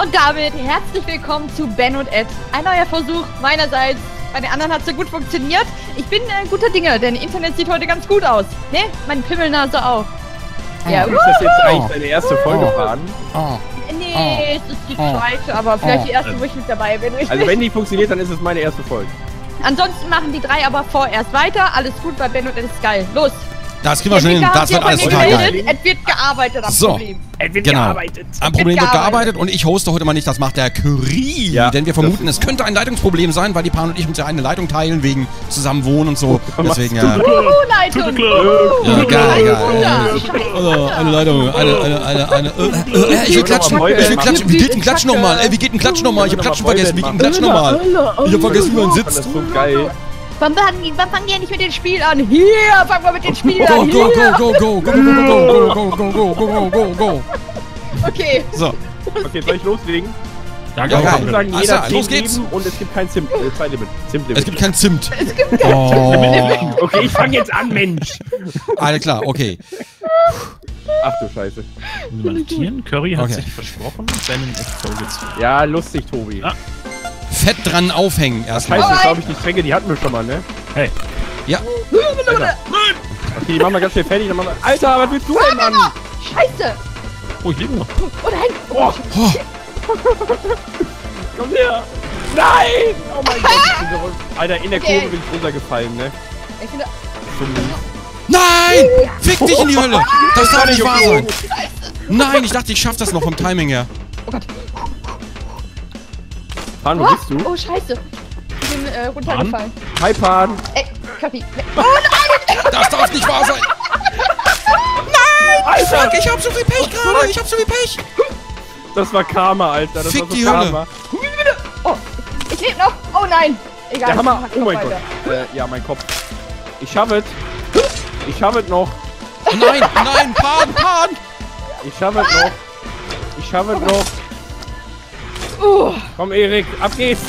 Und damit herzlich willkommen zu Ben und Ed. Ein neuer Versuch meinerseits. Bei den anderen hat es ja gut funktioniert. Ich bin guter Dinge, denn Internet sieht heute ganz gut aus. Ne? Meine Pimmelnase auch. Ja, ist das jetzt eigentlich deine erste Folge waren? Nee, es ist die zweite, aber vielleicht die erste, wo ich mit dabei bin. Also wenn die funktioniert, dann ist es meine erste Folge. Ansonsten machen die drei aber vorerst weiter. Alles gut bei Ben und Ed ist geil. Los! Das kriegen wir schon hin, das wird alles total geil. Es wird gearbeitet am Problem. Es wird gearbeitet. Am Problem wird gearbeitet und ich hoste heute mal nicht, das macht der Curie. Ja, denn wir vermuten, es könnte ein Leitungsproblem sein, weil die Pan und ich uns ja eine Leitung teilen, wegen Zusammenwohnen und so. Deswegen ja. Leitung! Ja, geil, geil. Eine Leitung, eine. Ich will klatschen, wie geht ein Klatsch nochmal? Wie geht ein Klatsch nochmal? Ich hab Klatschen vergessen, wie geht ein Klatsch nochmal? Ich hab vergessen, wie man sitzt. Wann fangen wir nicht mit dem Spiel an? Hier, fangen wir mit dem Spiel an. Go, go, go, go, go, go, go, go, go, go, go, go. Okay. So. Okay, soll ich loslegen? Ja, geil. Ich würde sagen, jeder 10 Leben und es gibt kein Zimt. Es gibt kein Zimt. Es gibt kein Zimt. Okay, ich fange jetzt an, Mensch. Alles klar, okay. Ach du Scheiße. Markieren, Curry hat sich versprochen, seinen Erfolg zu. Ja, lustig, Tobi. Fett dran aufhängen erstmal. Scheiße, glaube ich, die Stränge, die hatten wir schon mal, ne? Hey. Ja. Alter. Okay, die machen wir ganz schnell fertig, dann machen wir... Alter, was willst du denn, Mann? Scheiße! Oh, ich lebe noch. Oh, nein! Oh. Oh. Komm her! Nein! Oh mein Gott! Alter, in der Kurve bin ich runtergefallen, ne? Ich bin da... Nein! Fick dich in die Hölle! Das darf nicht wahr sein! Nein, ich dachte, ich schaff das noch vom Timing her. Oh Gott. Pan, wo bist du? Oh, scheiße. Ich bin runtergefallen. Pan? Hi, Pan. Ey, Kaffee. Oh, nein! Das darf nicht wahr sein! Nein! Alter! Fuck, ich hab so viel Pech gerade! Ich hab so viel Pech! Das war Karma, Alter. Das Fick war so die Karma. Hölle! Oh, ich lebe noch! Oh, nein! Egal. Der Hammer. Oh mein Gott. Ja, mein Kopf. Ich schaffe es. Ich schaffe es noch. Nein, nein, Pan, Pan! Ich schaffe es noch. Ich schaffe es noch. Komm, Erik, ab geht's!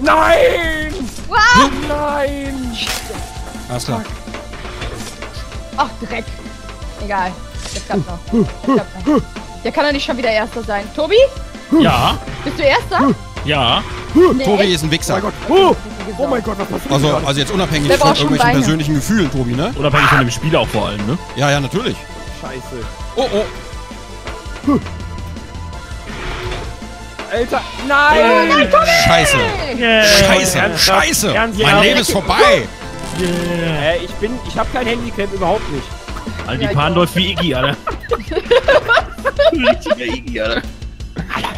Nein! Wow. Nein! Alles klar. Ach, Dreck. Egal. Das klappt noch. Das klappt noch. Der kann doch nicht schon wieder Erster sein. Tobi? Ja? Bist du Erster? Ja. Nee. Tobi ist ein Wichser. Oh mein Gott, was passiert? Also jetzt unabhängig von irgendwelchen persönlichen Gefühlen, Tobi, ne? Unabhängig von dem Spiel auch vor allem, ne? Ja, ja, natürlich. Scheiße. Oh, oh. Alter, nein! Nein, Tobi! Scheiße! Yeah. Scheiße! Ernsthaft? Scheiße! Ernsthaft? Mein Leben ist vorbei! Yeah. Ich hab kein Handicap, überhaupt nicht. Alter, die Pan läuft wie Iggy, Alter. Richtiger Iggy, Alter.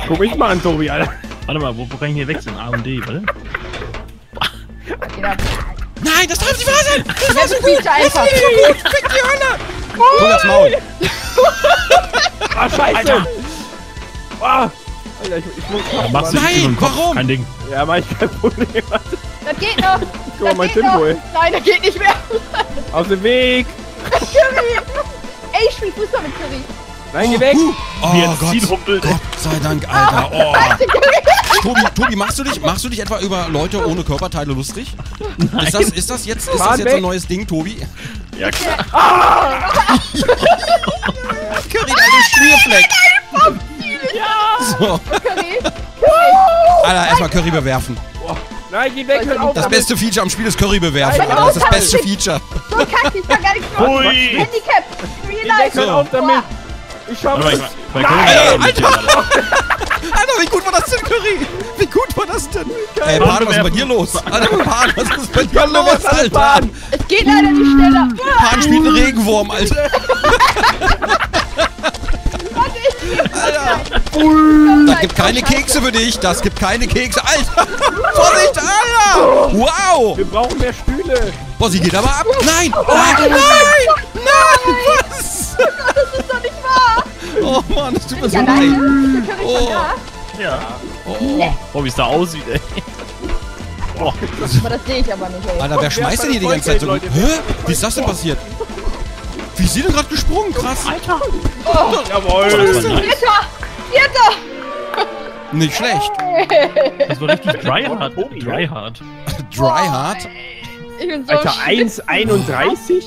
Guck mich mal an, Tobi, Alter. Warte mal, wo kann ich hier wechseln? A und D, warte. Nein, das darf nicht wahr sein! Das war so gut! Das war so gut! Fick die Hölle! Guck das Maul! Ah, scheiße! Ah! Alter, ich muss machen. Nein, warum? Kein Ding. Ja, mach ich kein Problem. Das geht noch. Guck mal, mein Tempo. Nein, das geht nicht mehr. Aus dem Weg. Curry. Ey, ich spiel Fußball mit Curry. Nein, geh weg. Oh Gott. Gott sei Dank, Alter. Oh. Tobi, machst du dich etwa über Leute ohne Körperteile lustig? Nein. Ist das jetzt ein neues Ding, Tobi? Ja, klar. Ah! Curry, deine Schnürfleck. Ja! So. Curry! Alter, erstmal Curry bewerfen. Nein, geh weg, hör auf! Das beste Feature am Spiel ist Curry bewerfen, Alter. Das ist das beste Feature. So kacke, ich kann gar nichts machen. Handicap! Geh weg, hör auf damit! Ich schau mal. Alter! Alter, wie gut war das denn, Curry? Wie gut war das denn? Ey, Pan, was ist bei dir los? Alter, Pan, was ist bei dir los, Alter? Es geht leider nicht schneller. Pan spielt einen Regenwurm, Alter. Alter! Das gibt keine Kekse für dich! Das gibt keine Kekse! Alter! Vorsicht, Alter! Wow! Wir brauchen mehr Stühle! Boah, sie geht aber ab! Nein! Oh, nein! Nein! Was? Oh Gott, das ist doch nicht wahr! Oh Mann, das tut mir so leid! Oh! Ja! Oh, wie es da aussieht, ey! Oh. Das sehe ich aber nicht, ey! Alter, wer schmeißt denn hier die ganze Zeit so? Hä? Wie ist das denn passiert? Wie ist sie denn gerade gesprungen? Krass! Alter! Oh, jawohl! Vierter! Nicht schlecht! Das war richtig Dryhard. Dryhard? Ich bin so Alter, 1,31?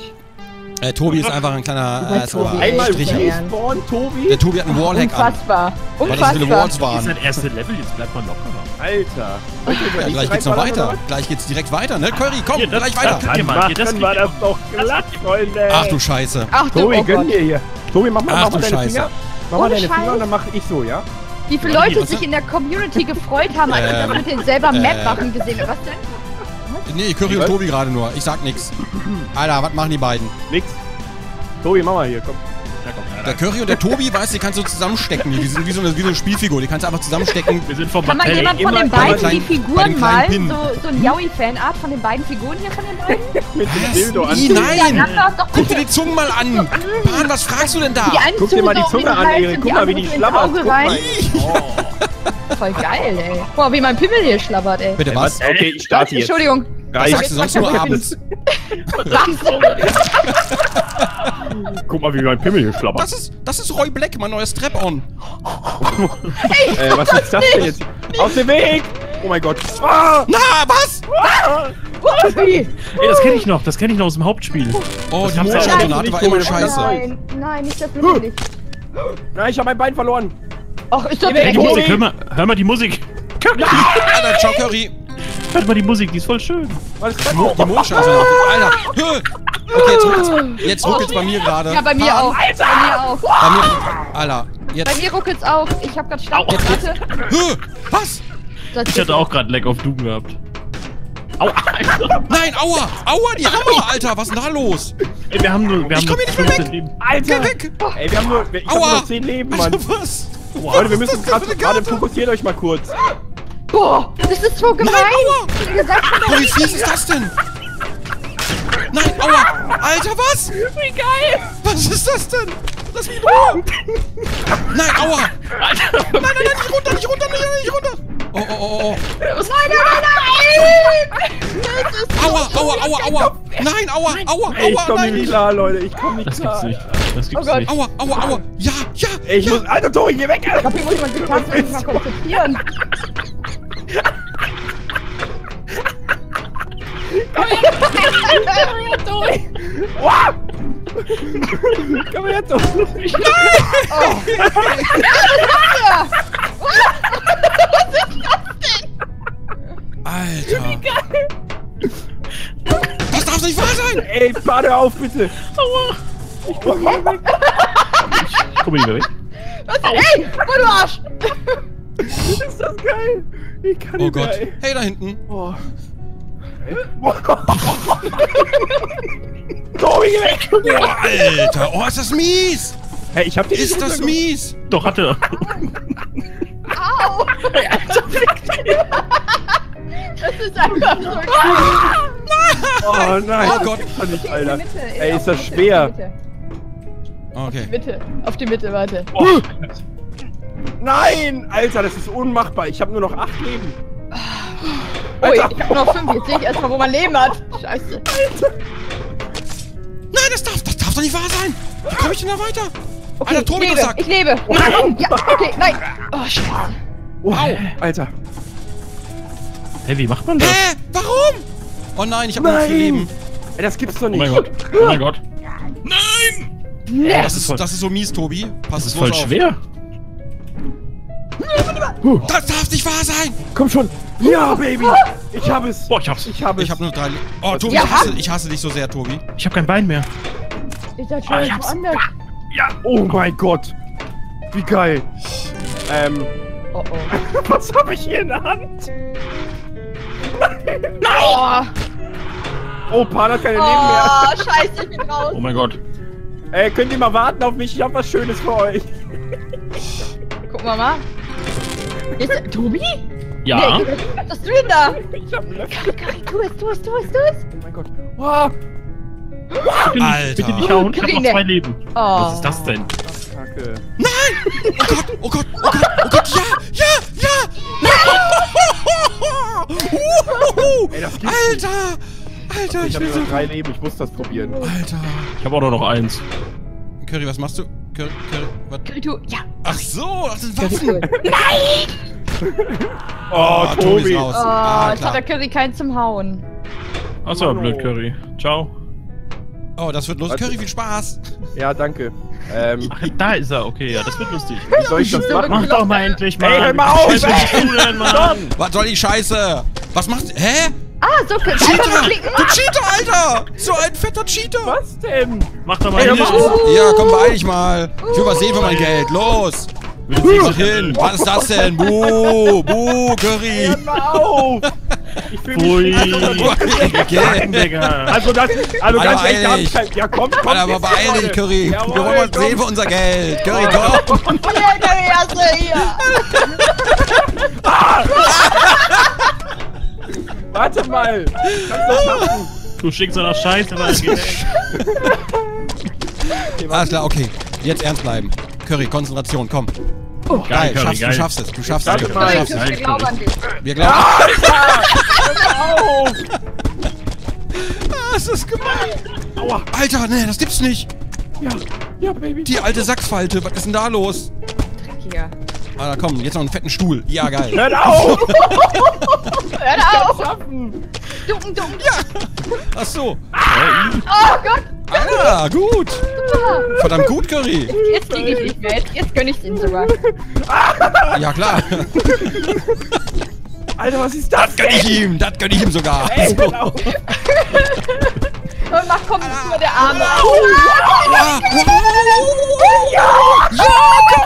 Tobi ist einfach ein kleiner Strich. Der Tobi hat einen Wallhack an. Unfassbar. Unfassbar. Das ist das erste Level, jetzt bleibt man lockerer. Alter. Ja, gleich geht's noch weiter. Gleich geht's direkt weiter, ne? Curry, komm, gleich weiter. Dann war das doch glatt, Freunde. Ach du Scheiße. Tobi, gönn dir hier. Tobi, mach mal deine Finger. Mach mal deine Finger und dann mach ich so, ja? Wie viele Leute sich in der Community gefreut haben, als wir mit den selber Map machen gesehen haben. Was denn? Nee, Curry und Tobi gerade nur. Ich sag nix. Alter, was machen die beiden? Nix. Tobi, mach mal hier, komm. Ja, komm der Curry und der Tobi, weißt du, die kannst du zusammenstecken. Die sind wie so eine Spielfigur, die kannst du einfach zusammenstecken. Wir sind vom Kann Mattel. Mal jemand von den beiden die Figuren malen? So ein Yaoi-Fanart von den beiden Figuren hier von den beiden? Mit dem Dildo an. Nein! Guck dir die Zungen mal an! Mann, was fragst du denn da? Guck dir mal die Zunge an, Erik. Guck mal, wie die schlabbert. Voll geil, ey. Boah, wie mein Pimmel hier schlabbert, ey. Bitte was? Okay, ich starte jetzt. Entschuldigung. Was sagst du sonst nur abends? Guck mal, wie mein Pimmel hier schlabbert. Das ist Roy Black, mein neues Strap-on. Ey, was ist das denn jetzt? Aus dem Weg! Oh mein Gott. Ah! Na, was? Ah! Ey, das kenne ich noch aus dem Hauptspiel. Oh, das die Motorautonate war immer scheiße. Nein, nicht das wirklich. Nein, ich hab mein Bein verloren. Ach, ist das die Musik? Hör mal die Musik. Alter, ciao, Curry. Hört mal die Musik, die ist voll schön. Was ist das? Die Mondscheiße. Alter. Okay, jetzt ruckelt's bei mir gerade. Ja, bei mir auch. Alter. Bei mir ruckelt's auch. Ich hab grad Stau. Warte. Was? Ich hatte auch gerade Leck auf Doom gehabt. Aua. Nein, aua. Aua, die Hammer, Alter. Was ist denn da los? Ey, wir haben ich komm hier nicht mehr weg. Alter. Geh weg. Ey, ich hab nur 10 Leben, Mann. Alter, was? Wow. Leute, wir müssen gerade fokussiert euch mal kurz. Boah, das ist so gemein. Nein, aua. Wie fies ist das denn? Nein, aua. Alter, was? Wie geil. Was ist das denn? Lass mich in Ruhe. Nein, aua. Alter. Nein, nicht runter. Oh. Nein. Aua. Nein, aua. Ey, ich komm nicht klar, Leute. Ich komm nicht klar. Das gibt's nicht. Das gibt's nicht. Aua. Ja. Ey, ich muss... Alter, Tori, geh weg, Alter. Ich glaub, hier muss ich mal die Karte mal konzentrieren. Komm her, Tori. Nein! Oh. Was ist das denn? Alter. Wie geil. Das darf nicht wahr sein. Ey, Bade auf, bitte. Aua. Ich komm nicht mehr weg. Was? Ey, wo du Arsch! Ist das geil? Ich kann nicht mehr. Oh Gott. Hey, da hinten. Oh. Gott. Tobi, geh weg! Oh, Alter. Oh, ist das mies! Hey, ich hab dir nicht runtergeholt. Ist das mies? Doch, hat er. Au! Hey, Alter, fick dich! Das ist einfach so cool. Oh nein! Oh Gott! Alter. Ey, ist das schwer! Okay. Auf die Mitte, warte. Oh. Nein! Alter, das ist unmachbar. Ich habe nur noch 8 Leben. Alter. Oh, ich hab noch 5. Jetzt sehe ich erstmal, wo man Leben hat. Scheiße. Alter. Nein, das darf doch nicht wahr sein. Wie komme ich denn da weiter? Okay, Alter, Tobi, das sagt. Ich lebe. Nein! Ja, okay, nein. Oh, Scheiße. Wow, Alter. Hey, wie macht man das? Hä? Warum? Oh nein, ich habe noch 4 Leben. Ey, das gibt's doch nicht. Oh mein Gott. Nein! Yes. Das ist so mies, Tobi. Pass das ist voll auf. Schwer. Das darf nicht wahr sein! Komm schon! Ja, Baby! Ich hab es! Boah, ich hab's! Ich hab nur 3... Oh, Tobi, ich hasse dich so sehr, Tobi. Ich hab kein Bein mehr. Ist das schon woanders? Ja! Oh mein Gott! Wie geil! Oh. Was hab ich hier in der Hand? Nein! Oh, Pan hat keine Leben mehr! Oh, scheiße, ich bin raus! Oh mein Gott! Ey, könnt ihr mal warten auf mich? Ich hab was Schönes für euch. Guck mal. Ist Tobi? Ja. Nee, was hast du denn da? Ich hab Curry, tu es. Oh mein Gott. Wow. Alter. Bitte nicht hauen. Ich hab noch 2 Leben. Oh. Was ist das denn? Ach, Kacke. Nein! Oh Gott, ja! Ey, das gibt's. Alter! Alter, ich will so 3 Leben, ich muss das probieren. Alter. Ich habe auch nur noch 1. Curry, was machst du? Curry, was? Curry, du, ja. Ach so, das sind Waffen. Nein! Oh, Tobi. Oh, jetzt hat der Curry keinen zum Hauen. Ach so, blöd, Curry. Ciao. Oh, das wird lustig. Curry, viel Spaß. Ja, danke. Ach, da ist er. Okay, ja, das wird lustig. Wie soll ich das machen? Mach doch mal endlich mal. Ey, hör mal auf! Was soll die Scheiße? Was macht... Hä? Ah, so kannst du klicken. Du Cheater, Alter! So ein fetter Cheater! Was denn? Mach doch mal endlich. Ja, komm, beeil dich mal. Ich will was sehen für mein Geld. Los! Hin. Was ist das denn? Buh! Buh, Curry! Hör mal auf! Ich fühle mich also ganz ehrlich, da hab ich halt... Ja, komm! Aber beeil dich, Curry! Wir wollen mal sehen für unser Geld! Curry, komm! Hier, Curry, hast du hier! Warte mal! Du schickst doch noch Scheiße, weil es geht. Alles klar, okay. Jetzt ernst bleiben. Curry, Konzentration, komm. Oh, geil, Curry, geil. Du schaffst es, du schaffst es. Wir glauben an dich. Wir glauben an dich. Hör auf! Ah, ist das gemein. Aua. Alter, ne, das gibt's nicht. Ja, ja, Baby. Die alte Sackfalte, was ist denn da los? Dreckiger. Ah, komm, jetzt noch einen fetten Stuhl. Ja, geil. Hört auf! Hört auf! Ducken, ducken. Ja. Ach so. Ah. Oh Gott. Ah, gut. Verdammt gut, Curry. Jetzt kriege ich nicht mehr. Jetzt gönne ich ihn sogar. Ja, klar. Alter, was ist das? Das gönne ich ihm. Das gönne ich ihm sogar. Ey, so. Genau. Und mach komm, nur der Arme. Oh, ja, Curry.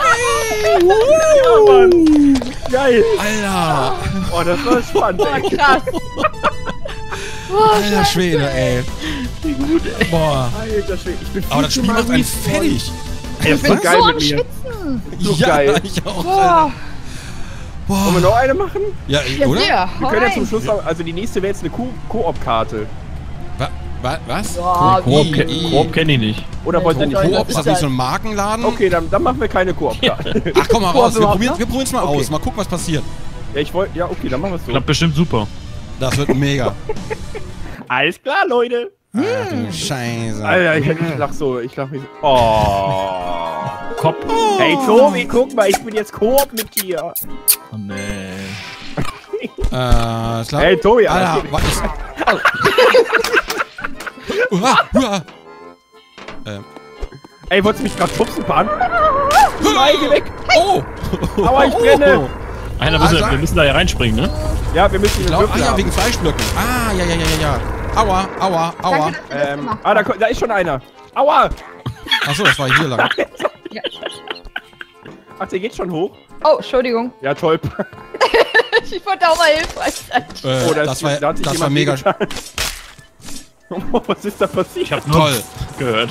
Ja, geil. Alter. Oh, das war spannend. Oh, krass. Alter Schwede, ey. Wie gut, ey. Boah. Alter Schwede, ich bin viel. Aber das Spiel macht einen fertig. Ey, das ist so geil mit mir. So ja, geil. Ich auch. Boah. Boah. Wollen wir noch eine machen? Ja, oder? Ja, wir können ja zum Schluss noch, also die nächste wäre jetzt eine Koop-Karte. Was? Ja, Koop kenne ich nicht. Oder wollt ihr nicht? Koop ist das nicht so ein Markenladen? Okay, dann machen wir keine Koop-Karte. Ach komm mal raus, wir probieren es mal aus. Mal gucken, was passiert. Ja, ich wollte, ja okay, dann machen wir es so. Klappt bestimmt super. Das wird mega. Alles klar, Leute. Ach, du Scheiße. Alter, ich lach so, Oh. Kopp. Oh. Hey, Tobi, guck mal, ich bin jetzt Koop mit dir. Oh, nee. Ist klar. Hey, Tobi, Alter. Was ist... Ey, wolltest du mich gerade schubsen, Pan? Nein, geh weg. Oh. Aber ich brenne. Einer, wir müssen da ja reinspringen, ne? Ja, wir müssen hier glaub, ah, ja, wegen Fleischblöcken. Ah, ja. Aua, aua. Danke, da ist schon einer. Aua! Achso, das war hier lang. Ja. Ach, der geht schon hoch. Oh, Entschuldigung. Ja, toll. Ich wollte auch mal hilfreich sein. Oh, das war mega. Was ist da passiert? Ich hab toll gehört.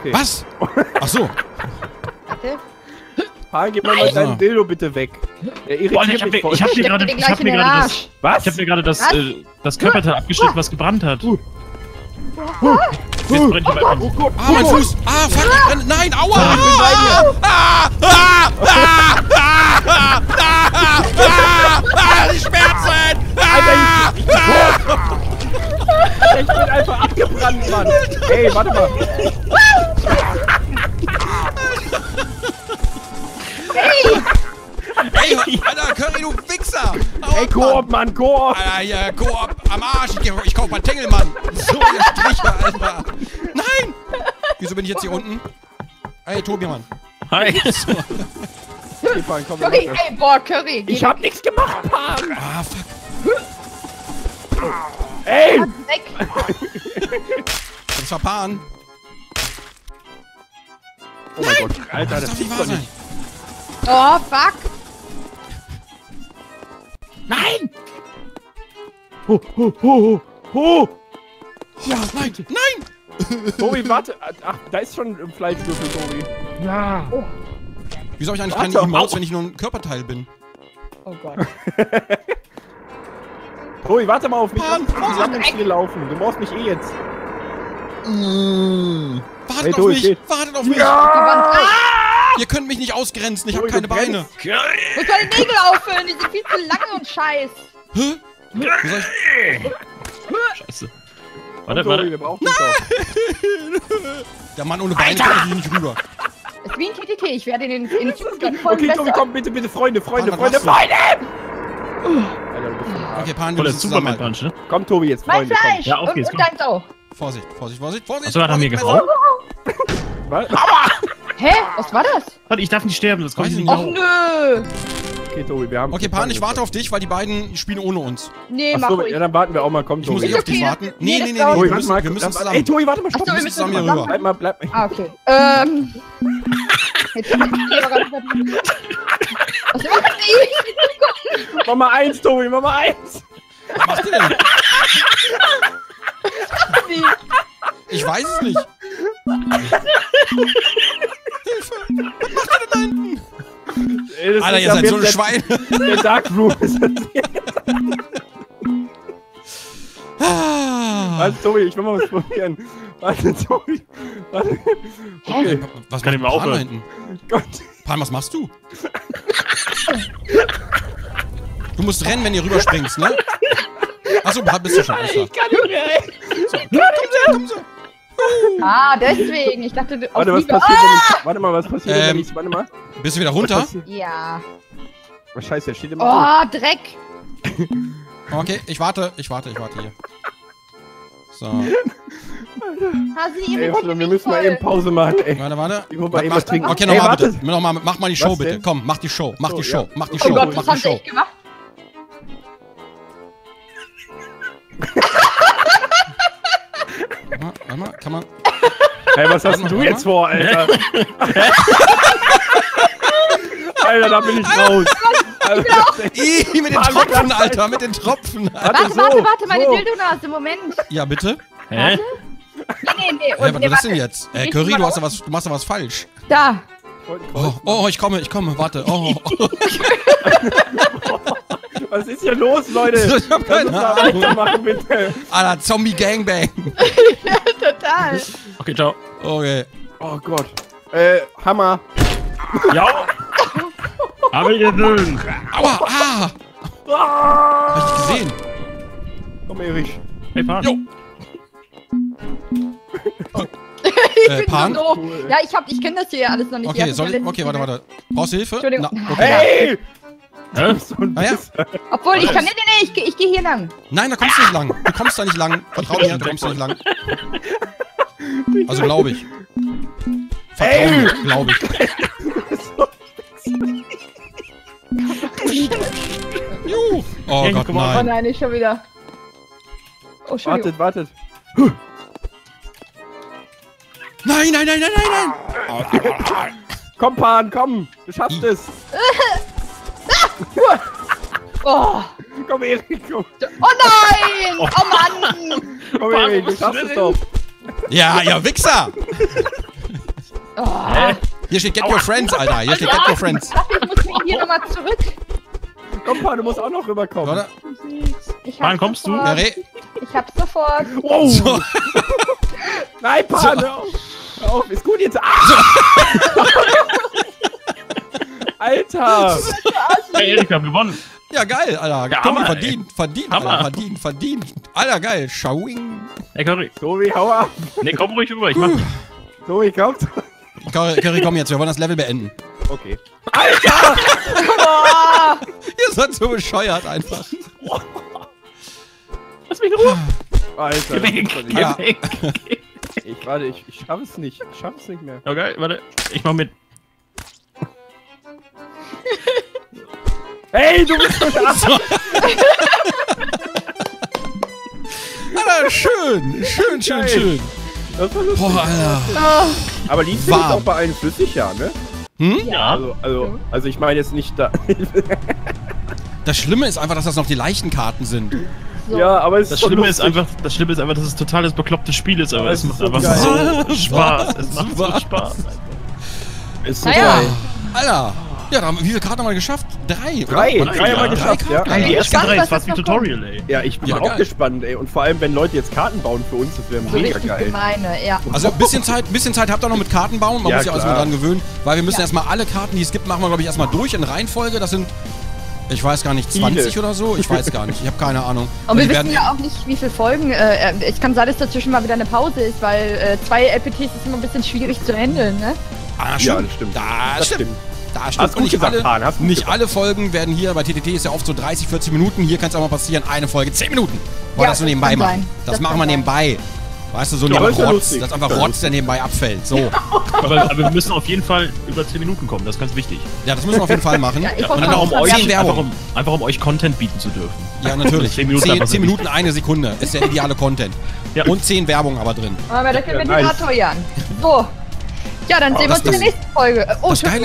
Okay. Was? Achso. Warte. Pan, gib mal deinen Dildo bitte weg. Boah, ich hab mir gerade das Körperteil abgeschnitten, was gebrannt hat. Jetzt brennt hier mein Fuß. Ah, mein Fuß. Ah, fuck, ich brenne. Nein, aua. Die Schmerzen. Alter, ich bin tot. Ich bin einfach abgebrannt, Mann. Ey, warte mal. Ey, Alter, Curry, du Wichser! Ey, Koop, Mann, Koop! Alter, ja, Koop am Arsch, ich kauf mal Tengel, Mann! So, ihr Stricher, Alter! Nein! Wieso bin ich jetzt hier unten? Ey, Tobi, Mann! Hi! So. Okay, Pan, komm, Curry, ey, boah, Curry! Ich hab nichts gemacht, Pan! Ah, fuck! Ey! Weg! Das war Pan! Oh mein Gott, Alter, das ist doch nicht! Oh, fuck! Nein! Ho, ho, ho, ho! Ja, nein! Nein! Tobi, warte! Ach, da ist schon ein Fleischwürfel, Tobi. Ja! Oh. Wieso hab ich eigentlich keine Emotes, wenn ich nur ein Körperteil bin? Oh Gott. Tobi, warte mal auf mich! Ich hab nichts gelaufen. Du brauchst mich eh jetzt. Wartet auf mich! Wartet auf mich! Ja! Ihr könnt mich nicht ausgrenzen, ich hab keine Beine. Curry. Wo soll die Nägel auffüllen? Die sind viel zu lang und scheiß. Hä? Wie soll ich... Scheiße. Warte. Wir brauchen nein! Der Mann ohne Beine kommt hier nicht rüber. Es ist wie ein TTT, ich werde den... Okay, Tobi, komm, bitte, Freunde, Freunde! gefunden haben. Okay, Pan, wir müssen zusammenhalten. Ne? Komm, Tobi, jetzt, Freunde, mein Fleisch! Ja, auf geht's, und deins auch. Vorsicht, Vorsicht, Vorsicht, Vorsicht! Achso, hat er mir gefallen? Was? Hä? Was war das? Warte, ich darf nicht sterben, das kommt nicht mehr. Och, nö! Okay, Tobi, wir haben... Okay, Pan, ich warte auf dich, weil die beiden spielen ohne uns. Nee, mach ruhig. Ja, dann warten wir auch mal. Komm, Tobi. Ich muss eh auf dich warten. Nee, nee, nee, wir müssen zusammen... Ey, Tobi, warte mal, stopp! Wir müssen zusammen hier rüber. Bleib mal, bleib mal. Ah, okay. Jetzt bin ich... Was macht die? Mach mal eins, Tobi, mach mal eins! Was machst du denn? Ich weiß es nicht. Hilfe! Was macht ihr denn da hinten? Ey, Alter, ihr seid so ein Schwein. Der Dark Room ist das jetzt. Warte, Tobi, ich will mal was probieren. Warte, Tobi. Warte. Okay. Was kann ich mal aufhören? Gott. Pan, was machst du? Du musst rennen, wenn ihr rüberspringst, ne? Achso, bist du schon. Ich kann nicht mehr, ey. So, komm so. Ah, deswegen. Ich dachte, du... Warte, was passiert denn? Warte mal, was passiert denn? Warte mal. Bist du wieder runter? Ja. Oh, scheiße, der steht immer... Oh, Dreck. Okay, ich warte hier. So. Ey, warte, wir müssen mal eben Pause machen, ey. Warte. Ich muss mal eben was trinken. Okay, nochmal bitte. Mach mal die Show, bitte. Komm, mach die Show. Mach die Show. Mach die Show. Oh Gott, was hast du echt gemacht? Warte mal, kann man... Ey, was hast du jetzt vor, Alter? Alter, da bin ich raus. Ih, mit den Tropfen, Alter, mit den Tropfen. Warte, meine Dildo-Nase, Moment. Ja, bitte? Hä? Nee. Was ist das denn jetzt? Curry, du machst da was falsch. Da. Oh, ich komme, warte. Oh. Was ist hier los, Leute? Ich hab keine Ahnung. Machen, bitte. Alter, Zombie-Gangbang. Ja, total. Okay, ciao. Okay. Oh Gott. Hammer. Ja. Hab ich gesehen. Aua, Hab ich gesehen. Komm, Erich. Hey, Pan. Jo. Ich bin so doof. Ja, ich kenn das hier alles noch nicht. Okay, warte. Brauchst du Hilfe? Entschuldigung. Na, okay. Hey! Hä? So naja. Obwohl, ich kann... Nee, ich geh hier lang. Nein, da kommst du nicht lang. Du kommst da nicht lang. Vertrau mir, da kommst du nicht lang. Also glaube ich. Vertrau mir, glaube ich. Juhu. Oh Gott, nein. Oh nein, ich schon wieder. Oh, Entschuldigung. Wartet. Nein. Komm, Pan, komm. Du schaffst es. Oh. Komm, Erik, komm. Oh nein! Oh Mann! Komm, Erik, du schaffst es doch. Ja, ihr Wichser! Oh. Hier steht Get Your Friends, Alter. Hier steht Get Your Friends. Ich muss hier nochmal zurück. Komm, Pan, du musst auch noch rüberkommen. Oder? Pan, kommst du? Ich hab's sofort. Oh. So. Nein, Pan, so. Hör auf. Ist gut jetzt. Ah! So. Alter! Hey, Erik, wir haben gewonnen. Ja, geil, Alter. Ja, Hammer, verdient. Alter, geil. Schauing. Hey, Curry. Tobi, hau ab. Nee, komm ruhig rüber. Ich mach. Tobi, komm. Curry, komm jetzt. Wir wollen das Level beenden. Okay. Alter! Ihr seid so bescheuert einfach. Lass mich in Ruhe. Alter. Geh weg. Ich schaff es nicht. Ich schaff es nicht mehr. Okay, warte. Ich mach mit. Hey, du bist so da! Alter, schön. Das war lustig. Boah, Alter. Aber lief es auch bei allen flüssig, ja, ne? Hm? Ja. Also ich meine jetzt nicht da... Das Schlimme ist einfach, dass das noch die leichten Karten sind. So. Ja, aber es ist das Schlimme ist einfach, dass es total das bekloppte Spiel ist, aber ja, es macht so einfach so Spaß. Es macht so Spaß. Ist super. Naja. Alter. Ja, da haben wir, wie viele Karten haben wir geschafft? Drei haben wir geschafft, ja. Die ersten drei ist fast wie Tutorial, ey. Ja, ich bin auch gespannt, ey. Und vor allem, wenn Leute jetzt Karten bauen für uns, das wäre mega geil. Gemeine, ja. Also ein bisschen Zeit habt ihr noch mit Karten bauen. Man muss ja erstmal dran gewöhnen, weil wir müssen erstmal alle Karten, die es gibt, machen wir, glaube ich, erstmal durch in Reihenfolge. Das sind, ich weiß gar nicht, 20 oder so? Ich weiß gar nicht, ich habe keine Ahnung. Und wir wissen ja auch nicht, wie viele Folgen. Es kann sein, dass dazwischen mal wieder eine Pause ist, weil 2 LPTs ist immer ein bisschen schwierig zu handeln, ne? Ah, stimmt. Ja, das stimmt. Da steht gut gesagt, alle, Pan, hast nicht alle Folgen werden hier, bei TTT ist ja oft so 30, 40 Minuten. Hier kann es auch mal passieren, eine Folge 10 Minuten. Wollen ja, das so nebenbei machen. Das machen wir nebenbei. Weißt du, so ja, ein Rotz, dass einfach Rotz, der nebenbei abfällt. So. Aber wir müssen auf jeden Fall über 10 Minuten kommen, das ist ganz wichtig. Ja, das müssen wir auf jeden Fall machen. Ja, und dann auch um euch, einfach um euch Content bieten zu dürfen. Ja, natürlich. 10 Minuten, 10 Minuten eine Sekunde ist der ideale Content. Ja. Und 10 Werbung aber drin. Aber da können wir die Radtoyern. So. Ja, dann sehen wir uns in der nächsten Folge. Oh, das Geile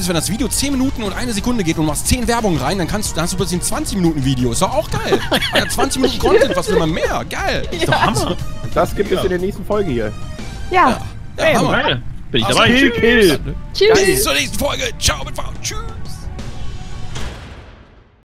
ist, wenn das Video 10 Minuten und 1 Sekunde geht und machst 10 Werbungen rein, dann hast du plötzlich ein 20 Minuten Video. Ist doch auch geil. Alter, 20 Minuten Content, was will man mehr? Geil. Ja. Ist doch Hammer. Das gibt es in der nächsten Folge hier. Ja. Hammer. Bin ich dabei. Tschüss. Bis zur nächsten Folge. Ciao mit V. Tschüss.